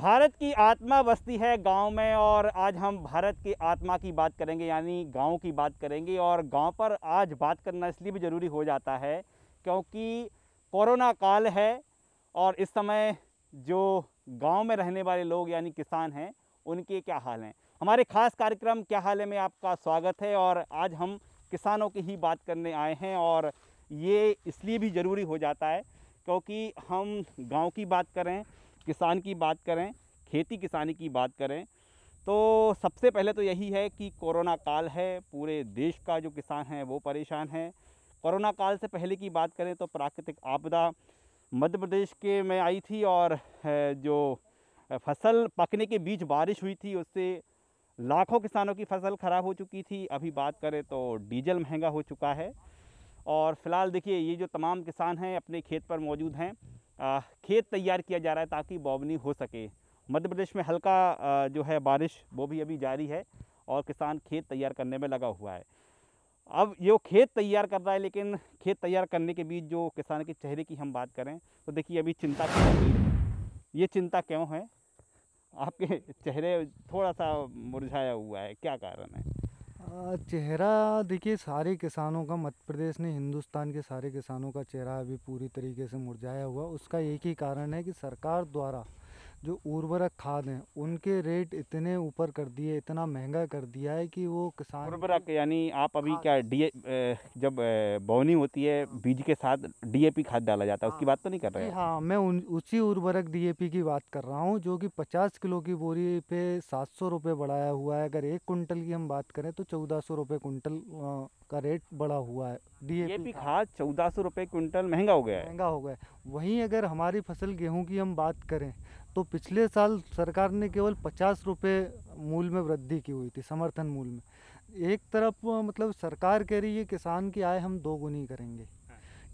भारत की आत्मा बसती है गांव में, और आज हम भारत की आत्मा की बात करेंगे यानी गांव की बात करेंगे। और गांव पर आज बात करना इसलिए भी ज़रूरी हो जाता है क्योंकि कोरोना काल है और इस समय जो गांव में रहने वाले लोग यानी किसान हैं उनके क्या हाल हैं। हमारे खास कार्यक्रम क्या हाल है में आपका स्वागत है और आज हम किसानों की ही बात करने आए हैं। और ये इसलिए भी ज़रूरी हो जाता है क्योंकि हम गाँव की बात करें, किसान की बात करें, खेती किसानी की बात करें तो सबसे पहले तो यही है कि कोरोना काल है, पूरे देश का जो किसान है वो परेशान है। कोरोना काल से पहले की बात करें तो प्राकृतिक आपदा मध्य प्रदेश के में आई थी और जो फसल पकने के बीच बारिश हुई थी उससे लाखों किसानों की फसल ख़राब हो चुकी थी। अभी बात करें तो डीजल महंगा हो चुका है और फ़िलहाल देखिए ये जो तमाम किसान हैं अपने खेत पर मौजूद हैं, खेत तैयार किया जा रहा है ताकि बौवनी हो सके। मध्य प्रदेश में हल्का जो है बारिश वो भी अभी जारी है और किसान खेत तैयार करने में लगा हुआ है। अब ये खेत तैयार कर रहा है लेकिन खेत तैयार करने के बीच जो किसान के चेहरे की हम बात करें तो देखिए अभी चिंता की, ये चिंता क्यों है, आपके चेहरे थोड़ा सा मुरझाया हुआ है, क्या कारण है? चेहरा देखिए सारे किसानों का, मध्य प्रदेश ने हिंदुस्तान के सारे किसानों का चेहरा अभी पूरी तरीके से मुरझाया हुआ। उसका एक ही कारण है कि सरकार द्वारा जो उर्वरक खाद हैं उनके रेट इतने ऊपर कर दिए, इतना महंगा कर दिया है कि वो किसान। उर्वरक यानी आप अभी क्या जब बोनी होती है बीज के साथ DAP खाद डाला जाता है उसकी बात तो नहीं कर रहे हैं? हाँ, मैं उसी उर्वरक DAP की बात कर रहा हूँ जो कि 50 किलो की बोरी पे 700 रुपये बढ़ाया हुआ है। अगर 1 कुंटल की हम बात करें तो 1400 रुपये कुंटल का रेट बढ़ा हुआ है। DAP खाद 1400 रुपये कुंटल महंगा हो गया है, महंगा हो गया। वहीं अगर हमारी फसल गेहूँ की हम बात करें तो पिछले साल सरकार ने केवल 50 रुपये मूल में वृद्धि की हुई थी, समर्थन मूल में। एक तरफ मतलब सरकार कह रही है किसान की आय हम 2 गुनी करेंगे,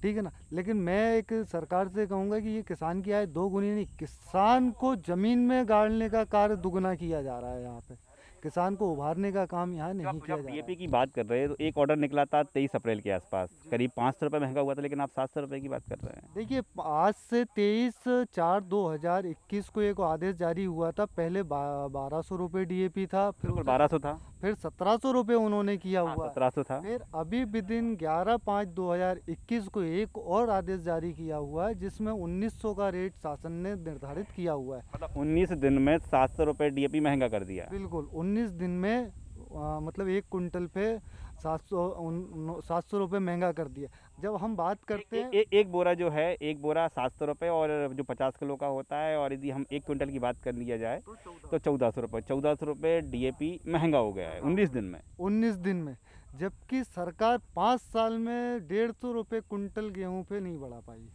ठीक है ना, लेकिन मैं एक सरकार से कहूँगा कि ये किसान की आय 2 गुनी नहीं, किसान को ज़मीन में गाड़ने का कार्य दुगुना किया जा रहा है। यहाँ पे किसान को उभारने का काम यहाँ नहीं किया जा रहा है। DAP की बात कर रहे हैं तो एक ऑर्डर निकला था 23 अप्रैल के आसपास, करीब 500 रुपये महंगा हुआ था, लेकिन आप 700 रुपये की बात कर रहे हैं। देखिए आज से 23/4/2021 को एक आदेश जारी हुआ था, पहले 1200 रुपये DAP था, फिर 1200 था, फिर 1700 रुपये उन्होंने किया हुआ, 1700 था, फिर अभी विदिन 11/5/2021 को एक और आदेश जारी किया हुआ है जिसमें 1900 का रेट शासन ने निर्धारित किया हुआ है। मतलब 19 दिन में 700 रुपये DAP महंगा कर दिया। बिल्कुल 19 दिन में मतलब 1 कुंटल पे 700 रुपये महंगा कर दिया। जब हम बात करते हैं एक बोरा जो है, एक बोरा 700 रुपये और जो 50 किलो का होता है, और यदि हम 1 कुंटल की बात कर लिया जाए तो 1400 रुपये, 1400 रुपये DAP महंगा हो गया है 19 दिन में, 19 दिन में। जबकि सरकार 5 साल में 150 रुपये कुंटल गेहूँ पे नहीं बढ़ा पाई,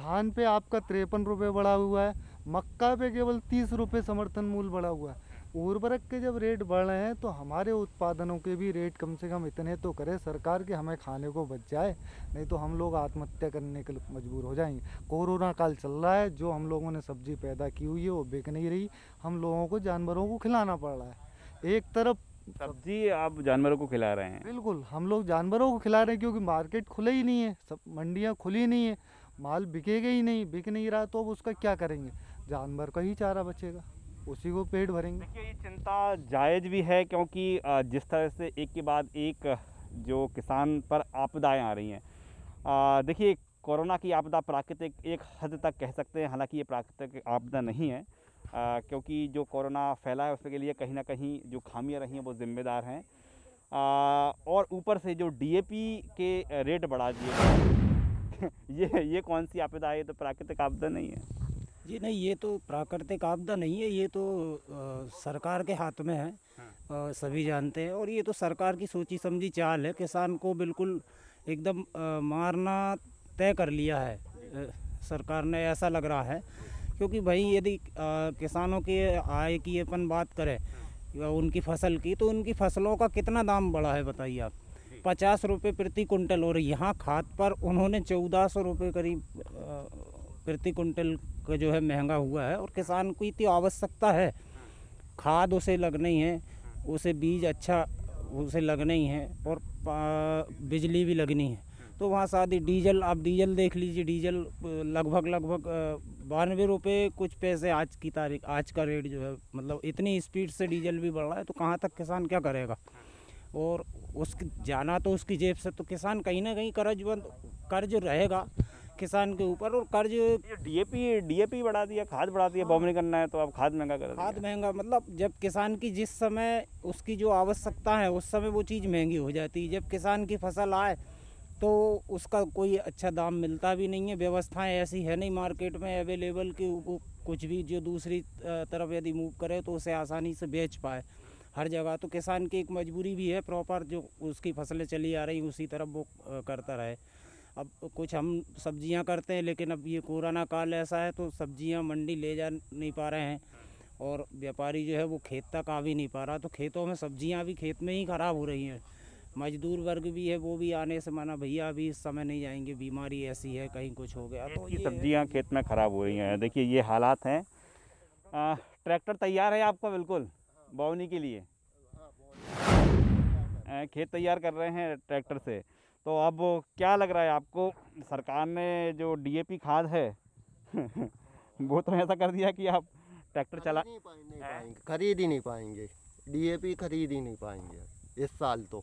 धान पे आपका 53 रुपये बढ़ा हुआ है, मक्का पे केवल 30 रुपये समर्थन मूल बढ़ा हुआ है। उर्वरक के जब रेट बढ़ रहे हैं तो हमारे उत्पादनों के भी रेट कम से कम इतने तो करे सरकार के हमें खाने को बच जाए, नहीं तो हम लोग आत्महत्या करने के लिए मजबूर हो जाएंगे। कोरोना काल चल रहा है, जो हम लोगों ने सब्जी पैदा की हुई है वो बिक नहीं रही, हम लोगों को जानवरों को खिलाना पड़ रहा है। एक तरफ सब्जी आप जानवरों को खिला रहे हैं, बिल्कुल हम लोग जानवरों को खिला रहे हैं क्योंकि मार्केट खुले ही नहीं है, सब मंडियाँ खुली नहीं है, माल बिकेगा ही नहीं, बिक नहीं रहा तो अब उसका क्या करेंगे? जानवर का ही चारा बचेगा, उसी को पेट भरेंगे। देखिए ये चिंता जायज़ भी है क्योंकि जिस तरह से एक के बाद एक जो किसान पर आपदाएं आ रही हैं, देखिए कोरोना की आपदा प्राकृतिक एक हद तक कह सकते हैं, हालांकि ये प्राकृतिक आपदा नहीं है क्योंकि जो कोरोना फैला है उसके लिए कहीं ना कहीं जो खामियां रही हैं वो जिम्मेदार हैं। और ऊपर से जो DAP के रेट बढ़ा दिए ये कौन सी आपदा है? ये तो प्राकृतिक आपदा नहीं है, ये नहीं, ये तो प्राकृतिक आपदा नहीं है, ये तो सरकार के हाथ में है। हाँ। सभी जानते हैं और ये तो सरकार की सोची समझी चाल है, किसान को बिल्कुल एकदम मारना तय कर लिया है सरकार ने, ऐसा लग रहा है। क्योंकि भाई यदि किसानों के आय की अपन बात करें या उनकी फसल की, तो उनकी फसलों का कितना दाम बढ़ा है बताइए आप, 50 रुपये प्रति कुंटल, और यहाँ खाद पर उन्होंने 1400 रुपये करीब प्रति कुंटल का जो है महंगा हुआ है। और किसान को इतनी आवश्यकता है, खाद उसे लगनी है, उसे बीज अच्छा उसे लगना ही है और बिजली भी लगनी है, तो वहाँ साथ ही डीजल, आप डीजल देख लीजिए, डीजल लगभग 92 रुपये कुछ पैसे आज की तारीख, आज का रेट जो है, मतलब इतनी स्पीड से डीजल भी बढ़ रहा है तो कहाँ तक किसान क्या करेगा। और उसकी जाना तो उसकी जेब से, तो किसान कहीं ना कहीं कर्ज रहेगा किसान के ऊपर। और कर्ज डीएपी बढ़ा दिया, खाद बढ़ा दिया, बमनी करना है तो अब खाद महंगा कर दिया। खाद महंगा मतलब जब किसान की जिस समय उसकी जो आवश्यकता है उस समय वो चीज़ महंगी हो जाती है। जब किसान की फसल आए तो उसका कोई अच्छा दाम मिलता भी नहीं है। व्यवस्थाएं ऐसी है नहीं मार्केट में अवेलेबल कि वो कुछ भी जो दूसरी तरफ यदि मूव करे तो उसे आसानी से बेच पाए हर जगह। तो किसान की एक मजबूरी भी है, प्रॉपर जो उसकी फसलें चली आ रही उसी तरफ वो करता रहे। अब कुछ हम सब्जियां करते हैं, लेकिन अब ये कोरोना काल ऐसा है तो सब्जियां मंडी ले जा नहीं पा रहे हैं और व्यापारी जो है वो खेत तक आ भी नहीं पा रहा। तो खेतों में सब्जियां भी खेत में ही ख़राब हो रही हैं। मजदूर वर्ग भी है, वो भी आने से मना, भैया अभी इस समय नहीं जाएंगे, बीमारी ऐसी है, कहीं कुछ हो गया तो ये सब्जियां खेत में ख़राब हो रही हैं। देखिए ये हालात हैं। ट्रैक्टर तैयार है आपका बिल्कुल बोवनी के लिए, खेत तैयार कर रहे हैं ट्रैक्टर से। तो अब क्या लग रहा है आपको, सरकार ने जो डीएपी खाद है वो तो ऐसा कर दिया कि आप ट्रैक्टर चला नहीं पाएंगे, खरीद ही नहीं पाएंगे, डीएपी खरीद ही नहीं पाएंगे इस साल तो,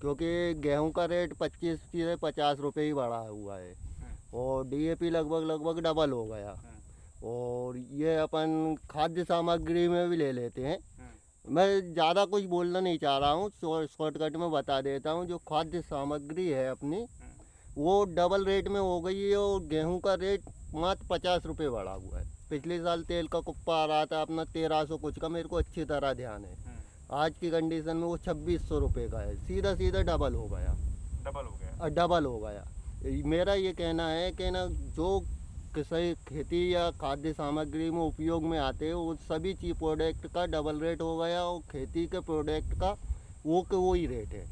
क्योंकि गेहूं का रेट 25 से 50 रुपये ही बढ़ा हुआ है और डीएपी लगभग डबल हो गया। और ये अपन खाद्य सामग्री में भी ले लेते हैं। मैं ज़्यादा कुछ बोलना नहीं चाह रहा हूँ, शॉर्टकट में बता देता हूँ। जो खाद्य सामग्री है अपनी वो डबल रेट में हो गई है और गेहूं का रेट मात्र 50 रुपये बढ़ा हुआ है। पिछले साल तेल का कुप्पा आ रहा था अपना 1300 कुछ का, मेरे को अच्छी तरह ध्यान है। आज की कंडीशन में वो 2600 रुपये का है, सीधा डबल हो गया। मेरा ये कहना है कि ना जो सही खेती या खाद्य सामग्री में उपयोग में आते हैं वो सभी चीज प्रोडक्ट का डबल रेट हो गया और खेती के प्रोडक्ट का वो ही रेट है।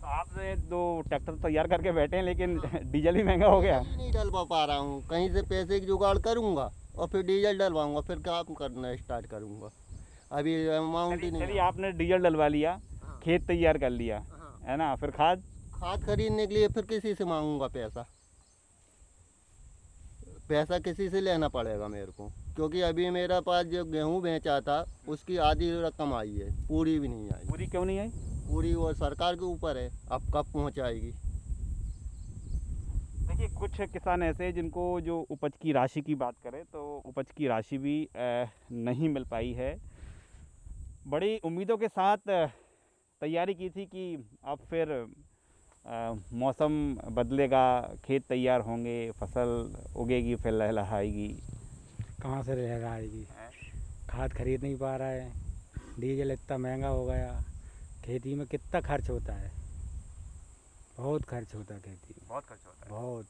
तो आपने दो ट्रैक्टर तैयार करके बैठे हैं लेकिन डीजल ही महंगा हो गया। नहीं डलवा पा रहा हूँ, कहीं से पैसे की जुगाड़ करूँगा और फिर डीजल डलवाऊँगा, फिर काम करना स्टार्ट करूँगा। अभी अमाउंट ही नहीं। आपने डीजल डलवा लिया, खेत तैयार कर लिया है ना, फिर खाद खरीदने के लिए फिर किसी से मांगूँगा पैसा, पैसा किसी से लेना पड़ेगा मेरे को, क्योंकि अभी मेरा पास जो गेहूं बेचा था उसकी आधी रकम आई है, पूरी भी नहीं आई। पूरी क्यों नहीं आई? पूरी वो सरकार के ऊपर है, अब कब पहुंचाएगी। देखिए कुछ किसान ऐसे हैं जिनको जो उपज की राशि की बात करें तो उपज की राशि भी नहीं मिल पाई है। बड़ी उम्मीदों के साथ तैयारी की थी कि अब फिर मौसम बदलेगा, खेत तैयार होंगे, फसल उगेगी, फिर लहलहाएगी। कहाँ से लहलहाएगी? खाद खरीद नहीं पा रहा है, डीजल इतना महंगा हो गया। खेती में कितना खर्च होता है, बहुत खर्च होता है खेती में, बहुत खर्च होता है, बहुत।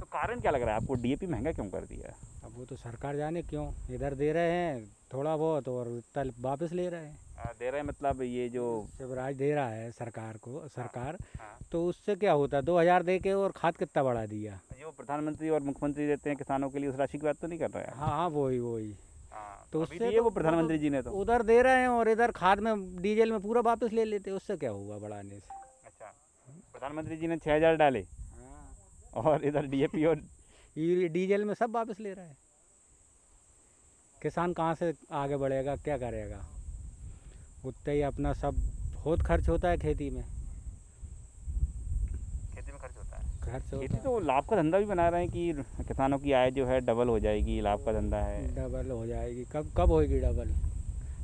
तो कारण क्या लग रहा है आपको, डीएपी महंगा क्यों कर दिया? अब वो तो सरकार जाने क्यों, इधर दे रहे हैं थोड़ा बहुत और इतना वापस ले रहे हैं। दे रहे हैं मतलब ये जो शिवराज दे रहा है सरकार को, सरकार तो उससे क्या होता है, 2000 दे के और खाद कितना बढ़ा दिया। जो प्रधानमंत्री और मुख्यमंत्री देते हैं किसानों के लिए उस राशि की बात तो नहीं कर रहे हैं। हाँ वही तो उससे वो प्रधानमंत्री जी ने तो उधर दे रहे हैं और इधर खाद में डीजल में पूरा वापस ले लेते, उससे क्या हुआ बढ़ाने से। अच्छा, प्रधानमंत्री जी ने 6000 डाले और इधर डीएपी और डीजल में सब वापस ले रहे हैं। किसान कहाँ से आगे बढ़ेगा, क्या करेगा, उतना ही अपना सब बहुत खर्च होता है खेती में। खेती तो लाभ का धंधा भी बना रहे हैं कि किसानों की आय जो है डबल हो जाएगी, लाभ का धंधा है, डबल हो जाएगी। कब होगी डबल?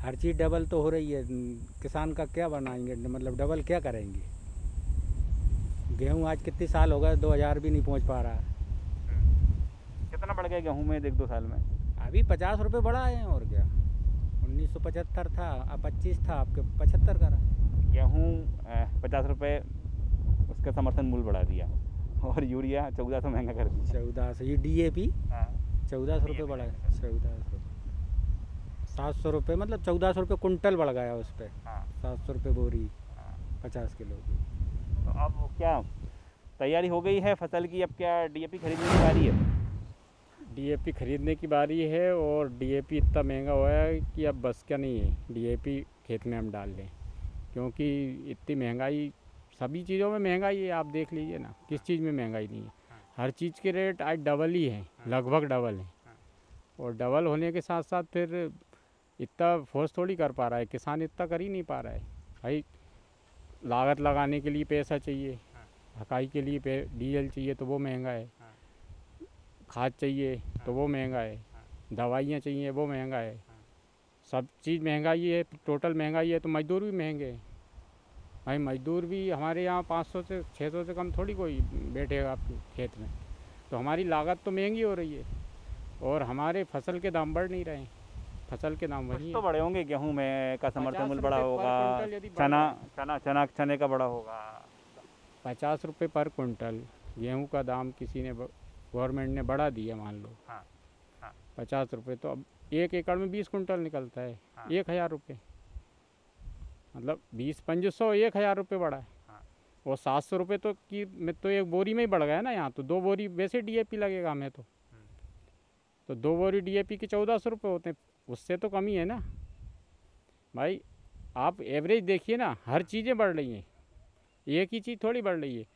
हर चीज़ डबल तो हो रही है, किसान का क्या बनाएंगे, मतलब डबल क्या करेंगे। गेहूँ आज कितने साल हो गए 2000 भी नहीं पहुँच पा रहा है। कितना बढ़ गया गेहूँ में 1-2 साल में? अभी 50 रुपये बढ़ा है और क्या। 1975 था, अब 25 था, आपके 75 का रहा। गेहूँ 50 रुपये उसका समर्थन मूल्य बढ़ा दिया और यूरिया 1400 महंगा कर दिया। 1400 ये डीएपी 1400 रुपये बढ़ा, 1400 700 रुपये, मतलब 1400 रुपये कुंटल बढ़ गया उस पर। 700 रुपये बोरी 50 किलो की। तो अब क्या तैयारी हो गई है फसल की, अब क्या डीएपी खरीदने की बारी है? डीएपी ख़रीदने की बारी है और डीएपी इतना महंगा हुआ है कि अब बस क्या नहीं है डीएपी खेत में हम डाल लें, क्योंकि इतनी महंगाई सभी चीज़ों में महंगाई है। आप देख लीजिए ना, किस चीज़ में महंगाई नहीं है। हर चीज़ के रेट आज डबल ही है, लगभग डबल है। और डबल होने के साथ साथ फिर इतना फोर्स थोड़ी कर पा रहा है किसान, इतना कर ही नहीं पा रहा है भाई। लागत लगाने के लिए पैसा चाहिए, हकाई के लिए डीजल चाहिए तो वो महंगा है, खाद चाहिए तो वो महंगा है, दवाइयाँ चाहिए वो महंगा है, सब चीज़ महंगाई है, टोटल महंगाई है। तो मजदूर भी महंगे हैं भाई, मजदूर भी हमारे यहाँ 500 से 600 से कम थोड़ी कोई बैठेगा आपके खेत में। तो हमारी लागत तो महंगी हो रही है और हमारे फसल के दाम बढ़ नहीं रहे हैं, फसल के दाम वही तो बढ़े होंगे। गेहूँ में का समर्थन मूल्य बड़ा होगा, चने का बड़ा होगा, 50 रुपये पर कुंटल गेहूँ का दाम किसी ने गवर्नमेंट ने बढ़ा दिया मान लो, 50 रुपये। तो अब 1 एकड़ में 20 कुंटल निकलता है, 1000 रुपये, मतलब 20 500 1000 रुपये बढ़ा है। और 700 रुपये तो की मैं तो एक बोरी में ही बढ़ गया ना यहाँ। तो 2 बोरी वैसे DAP लगेगा हमें तो 2 बोरी DAP के 1400 रुपये होते हैं, उससे तो कम ही है ना भाई। आप एवरेज देखिए ना, हर चीज़ें बढ़ रही हैं, एक ही चीज़ थोड़ी बढ़ रही है।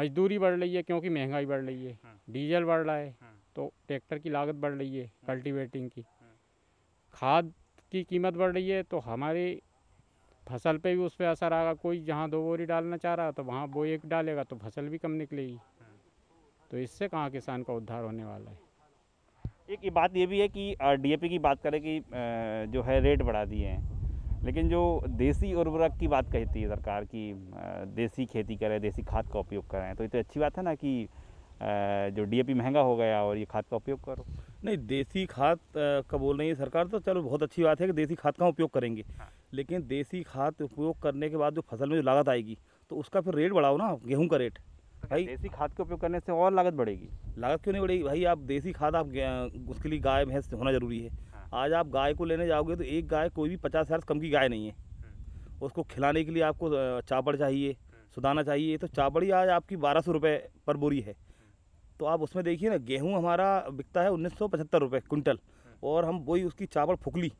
मजदूरी बढ़ रही है क्योंकि महंगाई बढ़ रही है, डीजल बढ़ रहा है तो ट्रैक्टर की लागत बढ़ रही है, कल्टीवेटिंग की खाद की कीमत बढ़ रही है। तो हमारे फसल पे भी उस पर असर आएगा। कोई जहाँ 2 बोरी डालना चाह रहा तो वहाँ वो 1 डालेगा तो फसल भी कम निकलेगी। तो इससे कहाँ किसान का उद्धार होने वाला है। एक बात ये भी है कि DAP की बात करें कि जो है रेट बढ़ा दिए हैं, लेकिन जो देसी उर्वरक की बात कहती है सरकार की देसी खेती करें, देसी खाद का उपयोग करें, तो ये तो अच्छी बात है ना कि जो DAP महंगा हो गया और ये खाद का उपयोग करो। नहीं, देसी खाद का बोल रही है सरकार तो चलो बहुत अच्छी बात है कि देसी खाद का उपयोग करेंगे, लेकिन देसी खाद उपयोग करने के बाद जो फसल में जो लागत आएगी तो उसका फिर रेट बढ़ाओ ना, गेहूं का रेट। भाई देसी खाद का उपयोग करने से और लागत बढ़ेगी। लागत क्यों नहीं बढ़ेगी भाई? आप देसी खाद, आप उसके लिए गाय भैंस होना ज़रूरी है। आज आप गाय को लेने जाओगे तो एक गाय कोई भी 50,000 से कम की गाय नहीं है। उसको खिलाने के लिए आपको चापड़ चाहिए, सुदाना चाहिए, तो चापड़ ही आज आपकी 1200 रुपये पर बोरी है। तो आप उसमें देखिए ना, गेहूं हमारा बिकता है 1975 रुपये कुंटल और हम वही उसकी चावल फुकली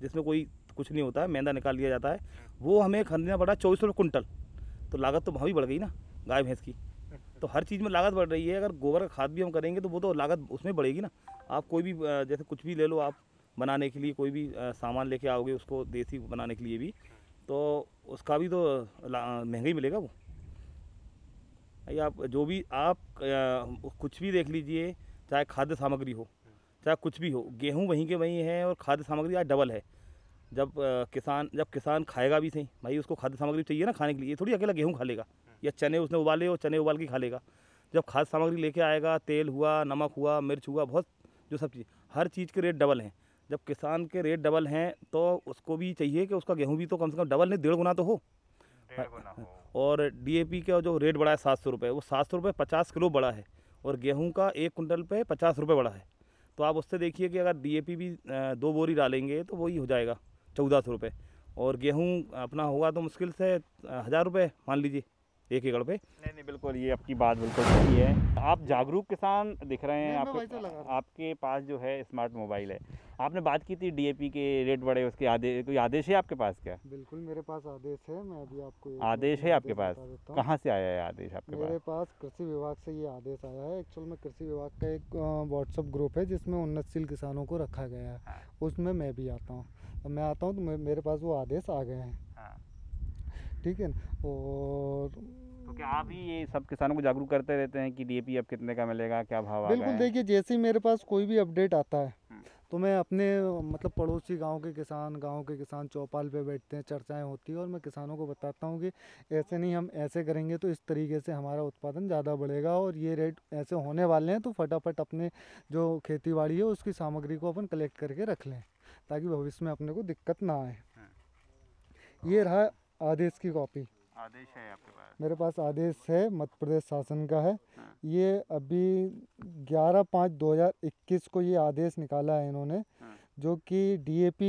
जिसमें कोई कुछ नहीं होता है, मैदा निकाल लिया जाता है, वो हमें खरीदना पड़ा 2400 रुपये कुंटल। तो लागत तो वहाँ भी बढ़ गई ना गाय भैंस की। तो हर चीज़ में लागत बढ़ रही है। अगर गोबर का खाद भी हम करेंगे तो वो तो लागत उसमें बढ़ेगी ना। आप कोई भी जैसे कुछ भी ले लो, आप बनाने के लिए कोई भी सामान लेके आओगे उसको देसी बनाने के लिए भी, तो उसका भी तो महंगाई मिलेगा। वो आप जो भी आप कुछ भी देख लीजिए, चाहे खाद्य सामग्री हो चाहे कुछ भी हो, गेहूं वहीं के वहीं है और खाद्य सामग्री आज डबल है। जब किसान खाएगा भी सही भाई, उसको खाद्य सामग्री चाहिए ना खाने के लिए। ये थोड़ी अकेला गेहूं खा लेगा या चने उसने उबाले और चने उबाल के खा लेगा। जब खाद्य सामग्री लेके आएगा, तेल हुआ, नमक हुआ, मिर्च हुआ, बहुत जो सब चीज़, हर चीज़ के रेट डबल हैं। जब किसान के रेट डबल हैं तो उसको भी चाहिए कि उसका गेहूँ भी तो कम से कम डबल नहीं 1.5 गुना तो हो। और DAP का जो रेट बढ़ा है 700 रुपये, वो 700 रुपये 50 किलो बढ़ा है और गेहूं का 1 कुंटल पे 50 रुपये बढ़ा है। तो आप उससे देखिए कि अगर DAP भी 2 बोरी डालेंगे तो वही हो जाएगा 1400 रुपये और गेहूं अपना होगा तो मुश्किल से 1000 रुपये मान लीजिए 1 एकड़ पे। नहीं, बिल्कुल ये आपकी बात बिल्कुल सही है। आप जागरूक किसान दिख रहे हैं। आपके पास जो है स्मार्ट मोबाइल है। आपने बात की थी DAP के रेट बढ़े, उसके कोई आदेश है आपके पास क्या? बिल्कुल मेरे पास आदेश है, मैं अभी आपको आदेश है आपके पास। कहाँ से आया है आदेश आपके पास? मेरे पास कृषि विभाग से ये आदेश आया है। एक्चुअल में कृषि विभाग का एक व्हाट्सअप ग्रुप है जिसमें उन्नतशील किसानों को रखा गया है, उसमें मैं भी आता हूँ। मैं आता हूँ तो मेरे पास वो आदेश आ गए हैं, ठीक है। और तो क्या आप ही ये सब किसानों को जागरूक करते रहते हैं कि DAP अब कितने का मिलेगा, क्या भाव? बिल्कुल देखिए, जैसे ही मेरे पास कोई भी अपडेट आता है तो मैं अपने मतलब पड़ोसी गांव के किसान चौपाल पे बैठते हैं, चर्चाएं होती है और मैं किसानों को बताता हूँ कि ऐसे नहीं, हम ऐसे करेंगे तो इस तरीके से हमारा उत्पादन ज़्यादा बढ़ेगा और ये रेट ऐसे होने वाले हैं। तो फटाफट अपने जो खेती बाड़ी है उसकी सामग्री को अपन कलेक्ट करके रख लें ताकि भविष्य में अपने को दिक्कत ना आए। ये रहा आदेश की कॉपी। आदेश है आपके पास? मेरे पास आदेश है, मध्य प्रदेश शासन का है। ये अभी 11/5/2021 को ये आदेश निकाला है इन्होंने, जो कि DAP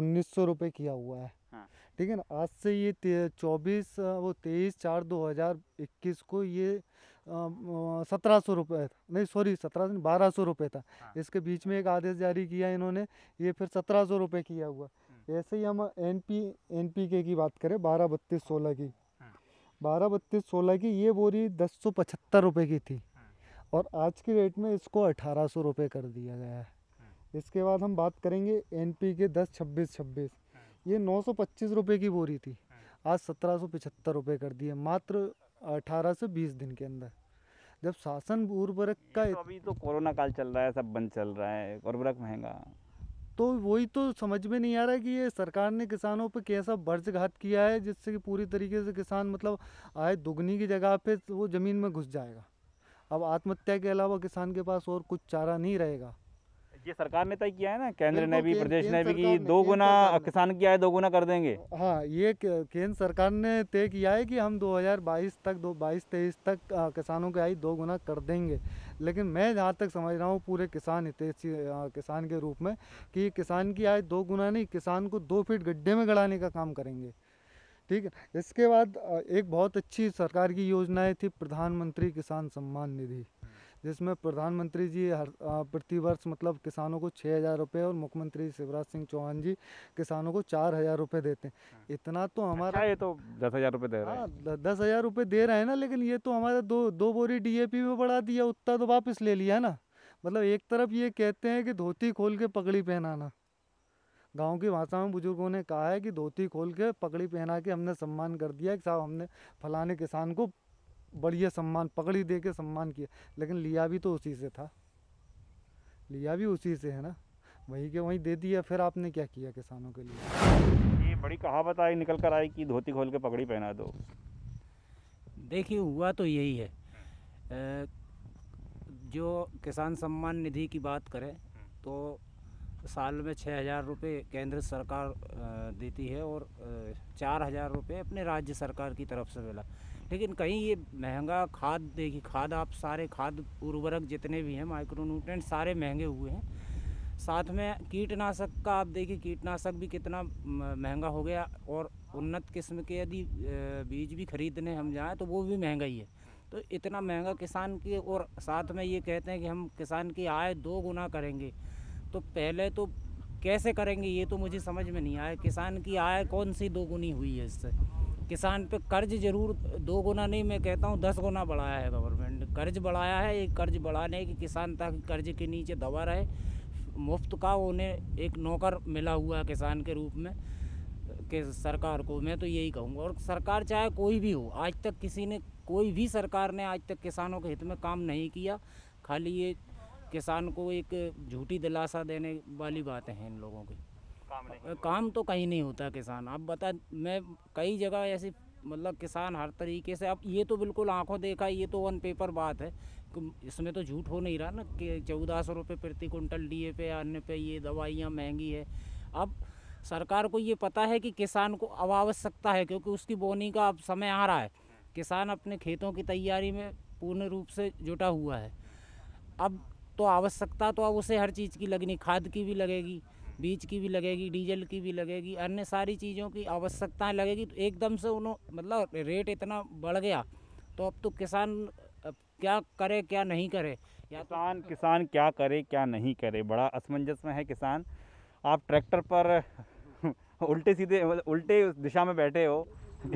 1900 रुपये किया हुआ है, ठीक है ना। आज से ये 23/4/2021 को ये 1700 रुपये, नहीं सॉरी 1200 रुपये था। इसके बीच में एक आदेश जारी किया इन्होंने, ये फिर 1700 रुपये किया हुआ। ऐसे ही हम एनपीके की बात करें, 12/32/16 की ये बोरी 1075 रुपये की थी और आज की रेट में इसको 1800 रुपये कर दिया गया है। इसके बाद हम बात करेंगे एनपी के 10-26-26, ये 925 रुपये की बोरी थी, आज 1775 रुपये कर दिए मात्र 18 से 20 दिन के अंदर। जब शासन उर्वरक का तो अभी तो कोरोना काल चल रहा है, सब बंद चल रहा है, उर्वरक महंगा, तो वही तो समझ में नहीं आ रहा है कि ये सरकार ने किसानों पर कैसा वर्षघात किया है, जिससे कि पूरी तरीके से किसान मतलब आय दुगनी की जगह पे वो ज़मीन में घुस जाएगा। अब आत्महत्या के अलावा किसान के पास और कुछ चारा नहीं रहेगा। ये सरकार ने तय किया है ना, केंद्र ने भी, प्रदेश ने भी, कि 2 गुना किसान की आय 2 गुना कर देंगे। हाँ, ये केंद्र सरकार ने तय किया है कि हम 2022 तक 22-23 तक किसानों की आय 2 गुना कर देंगे। लेकिन मैं जहाँ तक समझ रहा हूँ पूरे किसान हितैषी किसान के रूप में कि किसान की आय 2 गुना नहीं, किसान को 2 फीट गड्ढे में गड़ाने का काम करेंगे। ठीक है, इसके बाद एक बहुत अच्छी सरकार की योजनाएँ थी प्रधानमंत्री किसान सम्मान निधि, जिसमें प्रधानमंत्री जी हर प्रतिवर्ष मतलब किसानों को 6000 रुपये और मुख्यमंत्री शिवराज सिंह चौहान जी किसानों को 4000 रुपये देते हैं। इतना तो हमारा अच्छा, ये तो 10,000 रुपये दे रहे हैं, 10,000 रुपये दे रहे हैं ना, लेकिन ये तो हमारा दो बोरी DAP में बढ़ा दिया, उतना तो वापस ले लिया ना। मतलब एक तरफ ये कहते हैं कि धोती खोल के पगड़ी पहनाना, गाँव की भाषा में बुजुर्गों ने कहा है कि धोती खोल के पगड़ी पहना के हमने सम्मान कर दिया कि साहब हमने फलाने किसान को बढ़िया सम्मान, पगड़ी दे के सम्मान किया, लेकिन लिया भी तो उसी से था, लिया भी उसी से है ना, वहीं के वहीं दे दिया। फिर आपने क्या किया किसानों के लिए? ये बड़ी कहावत आई, निकल कर आई कि धोती खोल के पगड़ी पहना दो। देखिए, हुआ तो यही है। जो किसान सम्मान निधि की बात करें तो साल में 6000 रुपये केंद्र सरकार देती है और 4000 रुपये अपने राज्य सरकार की तरफ से मिला। लेकिन कहीं ये महंगा खाद, देखिए खाद, आप सारे खाद उर्वरक जितने भी हैं, माइक्रोन्यूट्रेंट सारे महंगे हुए हैं। साथ में कीटनाशक का आप देखिए, कीटनाशक भी कितना महंगा हो गया, और उन्नत किस्म के यदि बीज भी खरीदने हम जाएं तो वो भी महंगा ही है। तो इतना महंगा किसान के, और साथ में ये कहते हैं कि हम किसान की आय 2 गुना करेंगे, तो पहले तो कैसे करेंगे ये तो मुझे समझ में नहीं आया। किसान की आय कौन सी 2 गुनी हुई है? इससे किसान पे कर्ज जरूर 2 गुना नहीं, मैं कहता हूँ 10 गुना बढ़ाया है गवर्नमेंट ने, कर्ज बढ़ाया है। ये कर्ज बढ़ाने की किसान ताकि कर्ज के नीचे दबा रहे, मुफ्त का उन्हें एक नौकर मिला हुआ है किसान के रूप में के सरकार को, मैं तो यही कहूँगा। और सरकार चाहे कोई भी हो, आज तक किसी ने, कोई भी सरकार ने आज तक किसानों के हित में काम नहीं किया। खाली ये किसान को एक झूठी दिलासा देने वाली बातें हैं इन लोगों की, काम तो कहीं नहीं होता किसान। आप बता, मैं कई जगह ऐसी मतलब किसान हर तरीके से, अब ये तो बिल्कुल आंखों देखा, ये तो ऑन पेपर बात है कि इसमें तो झूठ हो नहीं रहा ना कि 1400 रुपये प्रति कुंटल DAP पे, अन्य पे, ये दवाइयाँ महंगी है। अब सरकार को ये पता है कि किसान को अब आवश्यकता है, क्योंकि उसकी बोनी का अब समय आ रहा है, किसान अपने खेतों की तैयारी में पूर्ण रूप से जुटा हुआ है। अब तो आवश्यकता तो अब उसे हर चीज़ की लगनी, खाद की भी लगेगी, बीज की भी लगेगी, डीजल की भी लगेगी, अन्य सारी चीज़ों की आवश्यकताएं लगेगी। तो एकदम से उन्होंने मतलब रेट इतना बढ़ गया, तो अब तो किसान क्या करे क्या नहीं करे, या किसान क्या करे क्या नहीं करे, बड़ा असमंजस में है किसान। आप ट्रैक्टर पर उल्टे सीधे, उल्टे दिशा में बैठे हो।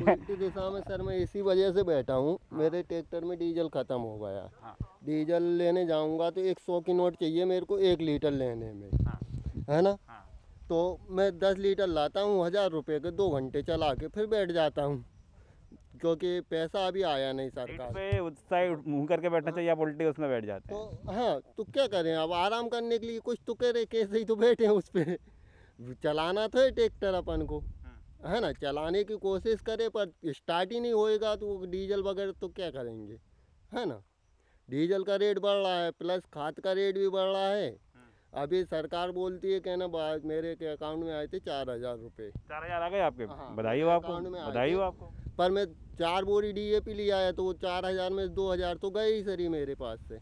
उल्टी दिशा में सर, मैं इसी वजह से बैठा हूँ, मेरे ट्रैक्टर में डीजल ख़त्म हो गया। डीजल लेने जाऊँगा तो 100 की नोट चाहिए मेरे को 1 लीटर लेने में, है ना। तो मैं 10 लीटर लाता हूँ 1000 रुपये के, 2 घंटे चला के फिर बैठ जाता हूँ, क्योंकि पैसा अभी आया नहीं सरकार पे। उस साइड मुँह करके बैठना चाहिए, आप उल्टे उसमें बैठ जाते हैं। तो हाँ, तो क्या करें, अब आराम करने के लिए कुछ तो करें, कैसे ही तो बैठे उस पर। चलाना था ट्रैक्टर अपन को, है ना, चलाने की कोशिश करें, पर स्टार्ट ही नहीं होएगा, तो डीजल वगैरह तो क्या करेंगे, है ना। डीजल का रेट बढ़ रहा है, प्लस खाद का रेट भी बढ़ रहा है। अभी सरकार बोलती है कि ना, मेरे के अकाउंट में आए थे 4000 रुपये, 4000 आ गए आपके। हाँ, बधाई हो आपको, बधाई हो आपको। पर मैं 4 बोरी DAP ले आया, तो वो 4000 में 2000 तो गए ही सर मेरे पास से।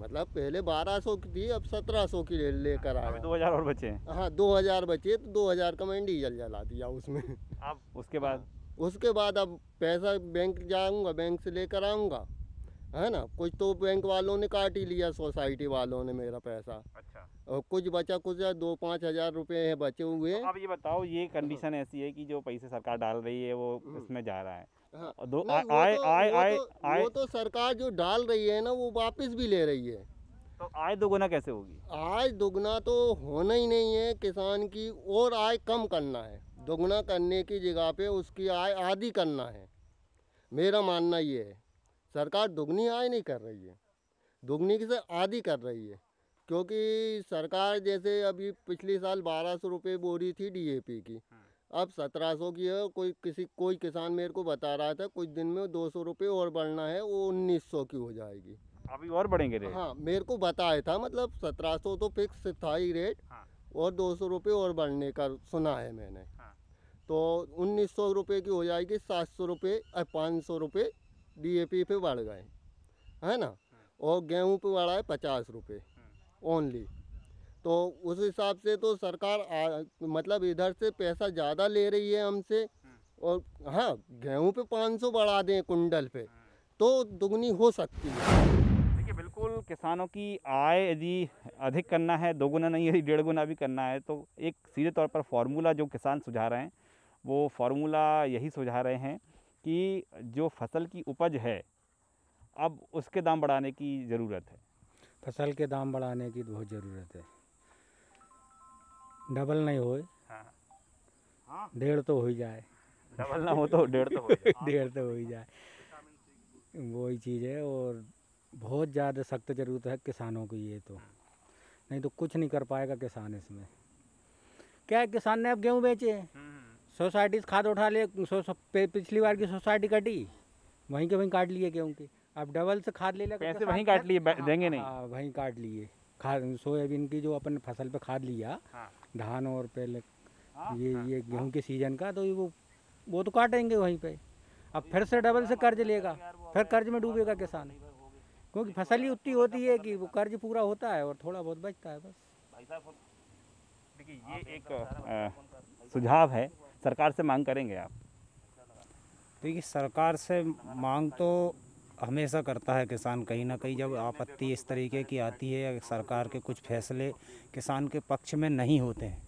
मतलब पहले 1200 की थी, अब 1700 की लेकर आया, 2000 और बचे। हाँ, 2000 बचे, तो 2000 का मैंने डीजल जला दिया उसमें। अब उसके बाद अब पैसा बैंक जाऊंगा, बैंक से लेकर आऊँगा, है ना। कुछ तो बैंक वालों ने काट ही लिया, सोसाइटी वालों ने मेरा पैसा। अच्छा, और कुछ बचा, कुछ 2-5000 रुपये बचे हुए। अब ये बताओ, ये कंडीशन ऐसी है कि जो पैसे सरकार डाल रही है वो इसमें जा रहा है, वो तो सरकार जो डाल रही है ना वो वापस भी ले रही है, तो आय दोगुना कैसे होगी? आय दोगुना तो होना ही नहीं है, किसान की और आय कम करना है, दोगुना करने की जगह पे उसकी आय आधी करना है। मेरा मानना ये है सरकार दोगुनी आय नहीं कर रही है, दोगुनी की से आधी कर रही है, क्योंकि सरकार जैसे अभी पिछले साल 1200 रुपये बोरी थी DAP की, अब 1700 की है। कोई किसान मेरे को बता रहा था कुछ दिन में 200 रुपये और बढ़ना है, वो 1900 की हो जाएगी। अभी और बढ़ेंगे रेट? हाँ, मेरे को बताया था, मतलब 1700 तो फिक्स था ही रेट, और 200 रुपये और बढ़ने का सुना है मैंने। तो 1900 रुपये की हो जाएगी, 700 रुपये 500 रुपये DAP पे बढ़ गए है ना, और गेहूं पे बढ़ा है 50 रुपये ओनली। तो उस हिसाब से तो सरकार मतलब इधर से पैसा ज़्यादा ले रही है हमसे। और हाँ, गेहूं पे 500 बढ़ा दें कुंडल पे तो दुगनी हो सकती है। बिल्कुल, किसानों की आय यदि अधिक करना है, दोगुना नहीं यदि 1.5 गुना भी करना है, तो एक सीधे तौर पर फार्मूला जो किसान सुझा रहे हैं, वो फार्मूला यही सुझा रहे हैं कि जो फसल की उपज है अब उसके दाम बढ़ाने की ज़रूरत है। फसल के दाम बढ़ाने की बहुत ज़रूरत है, डबल नहीं हो, डेढ़ तो हो ही जाए, डबल ना हो तो डेढ़ तो हो ही जाए, वही चीज़ है। और बहुत ज़्यादा सख्त ज़रूरत है किसानों की ये, तो नहीं तो कुछ नहीं कर पाएगा किसान इसमें। क्या है, किसान ने अब गेहूँ बेचे, सोसाइटी से खाद उठा लिए, पिछली बार की सोसाइटी कटी, वहीं के वहीं काट लिए गेहूँ के, अब डबल से खाद ले लेकर वहीं काट लिए, देंगे नहीं। हाँ, वहीं काट लिए खाद। सोयाबीन की जो अपन फसल पर खाद लिया, धान और पहले ये गेहूँ के सीजन का, तो वो तो काटेंगे वहीं पर। अब फिर से डबल से कर्ज लेगा, फिर कर्ज में डूबेगा किसान, क्योंकि फसल ही उतनी होती है कि वो कर्ज पूरा होता है और थोड़ा बहुत बचता है बस। भाई साहब देखिए, ये एक सुझाव है, सरकार से मांग करेंगे आप? देखिए, सरकार से मांग तो हमेशा करता है किसान, कहीं ना कहीं जब आपत्ति इस तरीके की आती है, सरकार के कुछ फैसले किसान के पक्ष में नहीं होते हैं।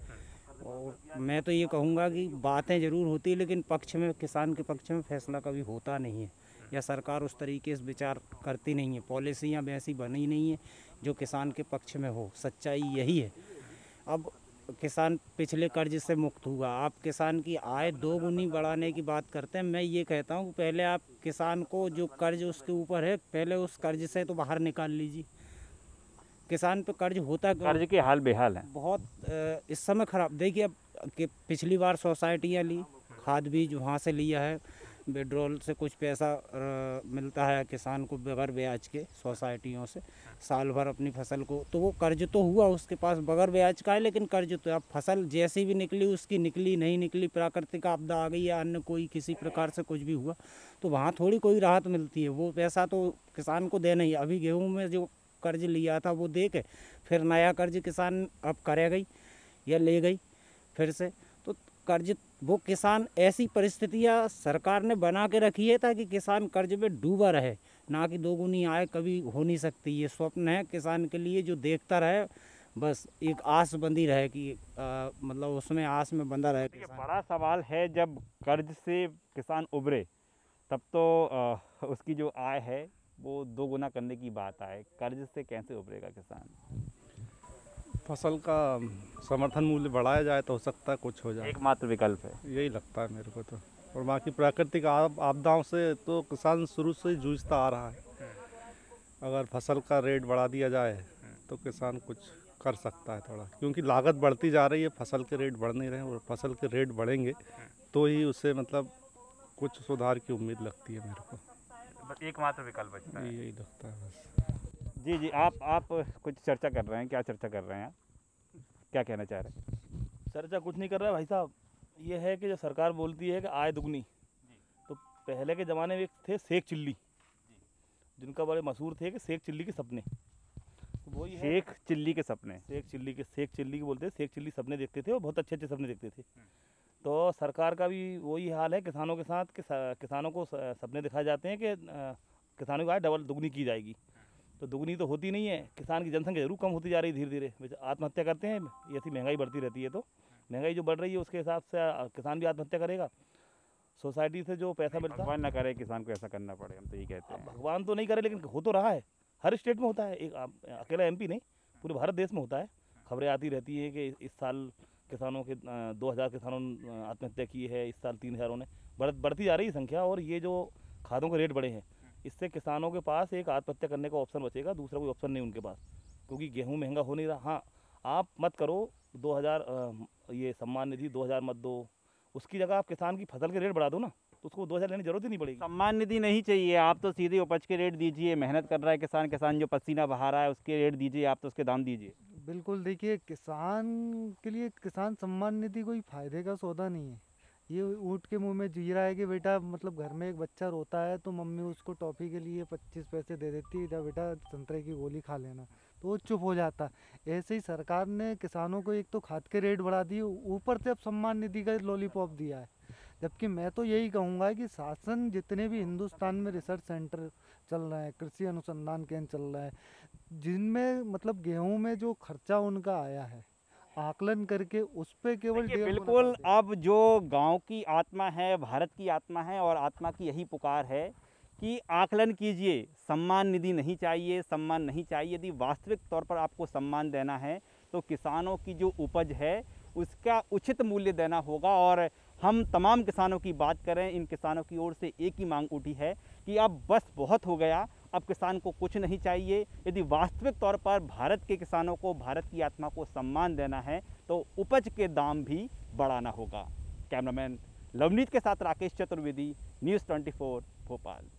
और मैं तो ये कहूँगा कि बातें ज़रूर होती है, लेकिन पक्ष में, किसान के पक्ष में फैसला कभी होता नहीं है, या सरकार उस तरीके से विचार करती नहीं है, पॉलिसियाँ वैसी बनी नहीं है जो किसान के पक्ष में हो। सच्चाई यही है। अब किसान पिछले कर्ज से मुक्त हुआ, आप किसान की आय 2 गुनी बढ़ाने की बात करते हैं। मैं ये कहता हूँ पहले आप किसान को जो कर्ज उसके ऊपर है, पहले उस कर्ज से तो बाहर निकाल लीजिए। किसान पे कर्ज होता, कर्ज के हाल बेहाल है बहुत इस समय ख़राब। देखिए, अब पिछली बार सोसाइटियाँ ली, खाद बीज वहाँ से लिया है, विड्रॉल से कुछ पैसा मिलता है किसान को बगैर ब्याज के सोसाइटियों से, साल भर अपनी फसल को, तो वो कर्ज तो हुआ उसके पास बगैर ब्याज का है, लेकिन कर्ज तो। अब फसल जैसी भी निकली उसकी निकली, नहीं निकली, प्राकृतिक आपदा आ गई या अन्य कोई किसी प्रकार से कुछ भी हुआ, तो वहाँ थोड़ी कोई राहत मिलती है। वो पैसा तो किसान को देना ही। अभी गेहूँ में जो कर्ज लिया था वो दे के फिर नया कर्ज किसान अब करे गई या ले गई फिर से, तो कर्ज वो किसान, ऐसी परिस्थितियाँ सरकार ने बना के रखी है ताकि किसान कर्ज में डूबा रहे, ना कि 2 गुनी आय कभी हो नहीं सकती। ये स्वप्न है किसान के लिए, जो देखता रहे, बस एक आस बंधी रहे कि मतलब उसमें आस में बंधा रहे। बड़ा सवाल है, जब कर्ज से किसान उभरे तब तो उसकी जो आय है वो 2 गुना करने की बात आए, कर्ज से कैसे उभरेगा किसान? फसल का समर्थन मूल्य बढ़ाया जाए तो हो सकता है कुछ हो जाए, एकमात्र विकल्प है, यही लगता है मेरे को तो। और बाकी प्राकृतिक आपदाओं से तो किसान शुरू से जूझता आ रहा है, अगर फसल का रेट बढ़ा दिया जाए तो किसान कुछ कर सकता है थोड़ा, क्योंकि लागत बढ़ती जा रही है, फसल के रेट बढ़ नहीं रहे, और फसल के रेट बढ़ेंगे तो ही उसे मतलब कुछ सुधार की उम्मीद लगती है मेरे को। एकमात्र विकल्प बचता है, यही लगता है बस। जी, आप कुछ चर्चा कर रहे हैं, क्या चर्चा कर रहे हैं आप, क्या कहना चाह रहे हैं? चर्चा कुछ नहीं कर रहा है भाई साहब, ये है कि जो सरकार बोलती है कि आय दुगनी, तो पहले के ज़माने में थे सेक चिल्ली, जिनका बड़े मशहूर थे कि सेक चिल्ली के सपने, तो वही सेक चिल्ली के सपने, सेक चिल्ली के बोलते हैं, सेक चिल्ली सपने देखते थे, वो बहुत अच्छे अच्छे सपने देखते थे। तो सरकार का भी वही हाल है किसानों के साथ, कि किसानों को सपने दिखाए जाते हैं कि किसानों की आय डबल दुगनी की जाएगी, तो दुगनी तो होती नहीं है। किसान की जनसंख्या जरूर कम होती जा रही है धीरे धीरे, आत्महत्या करते हैं, ऐसी महंगाई बढ़ती रहती है, तो महंगाई जो बढ़ रही है उसके हिसाब से किसान भी आत्महत्या करेगा। सोसाइटी से जो पैसा मिलता है। भगवान ना करे किसान को ऐसा करना पड़े, हम तो यही कहते हैं। भगवान तो नहीं करे लेकिन हो तो रहा है, हर स्टेट में होता है, एक अकेला MP नहीं पूरे भारत देश में होता है। खबरें आती रहती हैं कि इस साल किसानों के 2000 किसानों ने आत्महत्या की है, इस साल 3000 ने, बढ़ती जा रही है संख्या। और ये जो खादों के रेट बढ़े हैं इससे किसानों के पास एक आत्महत्या करने का ऑप्शन बचेगा, दूसरा कोई ऑप्शन नहीं उनके पास, क्योंकि गेहूं महंगा हो नहीं रहा। हाँ, आप मत करो 2000 ये सम्मान निधि 2000 मत दो, उसकी जगह आप किसान की फसल के रेट बढ़ा दो ना, तो उसको 2000 लेने की जरूरत ही नहीं पड़ेगी। सम्मान निधि नहीं चाहिए, आप तो सीधे उपज के रेट दीजिए। मेहनत कर रहा है किसान, किसान जो पसीना बहा रहा है उसके रेट दीजिए, आप तो उसके दाम दीजिए। बिल्कुल, देखिए किसान के लिए किसान सम्मान निधि कोई फायदे का सौदा नहीं है। ये ऊँट के मुंह में जी रहा है कि बेटा, मतलब घर में एक बच्चा रोता है तो मम्मी उसको टॉफ़ी के लिए 25 पैसे दे देती है, जा बेटा संतरे की गोली खा लेना, तो वो चुप हो जाता। ऐसे ही सरकार ने किसानों को एक तो खाद के रेट बढ़ा दिए, ऊपर से अब सम्मान निधि का लॉलीपॉप दिया है। जबकि मैं तो यही कहूँगा कि शासन, जितने भी हिंदुस्तान में रिसर्च सेंटर चल रहे हैं, कृषि अनुसंधान केंद्र चल रहे हैं, जिनमें मतलब गेहूँ में जो खर्चा उनका आया है आकलन करके उस पर केवल बिल्कुल। अब जो गांव की आत्मा है, भारत की आत्मा है, और आत्मा की यही पुकार है कि आकलन कीजिए। सम्मान निधि नहीं चाहिए, सम्मान नहीं चाहिए। यदि वास्तविक तौर पर आपको सम्मान देना है तो किसानों की जो उपज है उसका उचित मूल्य देना होगा। और हम तमाम किसानों की बात करें, इन किसानों की ओर से एक ही मांग उठी है कि अब बस बहुत हो गया, अब किसान को कुछ नहीं चाहिए। यदि वास्तविक तौर पर भारत के किसानों को, भारत की आत्मा को सम्मान देना है तो उपज के दाम भी बढ़ाना होगा। कैमरामैन लवनीत के साथ राकेश चतुर्वेदी, News24 भोपाल।